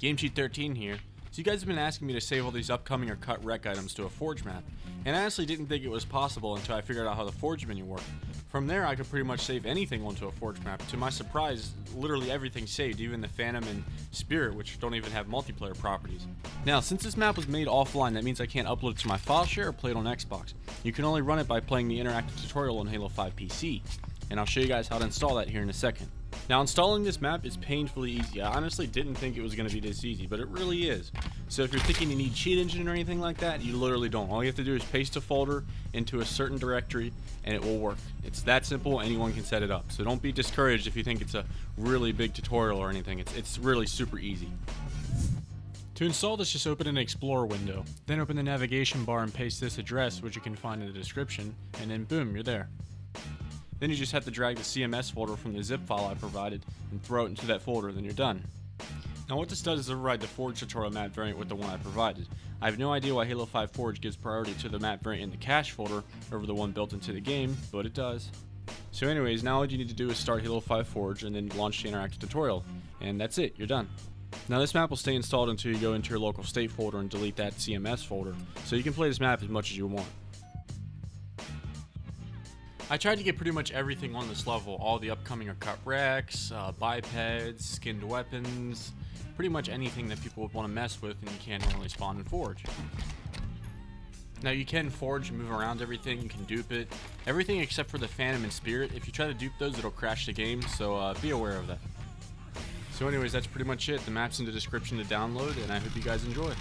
Gamecheat13 here. So you guys have been asking me to save all these upcoming or cut rec items to a Forge map, and I honestly didn't think it was possible until I figured out how the Forge menu worked. From there I could pretty much save anything onto a Forge map. To my surprise, literally everything saved, even the Phantom and Spirit, which don't even have multiplayer properties. Now, since this map was made offline, that means I can't upload it to my file share or play it on Xbox. You can only run it by playing the interactive tutorial on Halo 5 PC, and I'll show you guys how to install that here in a second. Now, installing this map is painfully easy. I honestly didn't think it was going to be this easy, but it really is. So if you're thinking you need Cheat Engine or anything like that, you literally don't. All you have to do is paste a folder into a certain directory and it will work. It's that simple. Anyone can set it up. So don't be discouraged if you think it's a really big tutorial or anything. It's really super easy. To install this, just open an Explorer window. Then open the navigation bar and paste this address, which you can find in the description, and then boom, you're there. Then you just have to drag the CMS folder from the zip file I provided and throw it into that folder, then you're done. Now what this does is override the Forge tutorial map variant with the one I provided. I have no idea why Halo 5 Forge gives priority to the map variant in the cache folder over the one built into the game, but it does. So anyways, now all you need to do is start Halo 5 Forge and then launch the interactive tutorial, and that's it, you're done. Now this map will stay installed until you go into your local state folder and delete that CMS folder, so you can play this map as much as you want. I tried to get pretty much everything on this level, all the upcoming or cut wrecks, bipeds, skinned weapons, pretty much anything that people would want to mess with and you can't normally spawn in Forge. Now you can Forge and move around everything, you can dupe it, everything except for the Phantom and Spirit. If you try to dupe those, it'll crash the game, so be aware of that. So anyways, that's pretty much it. The map's in the description to download, and I hope you guys enjoy.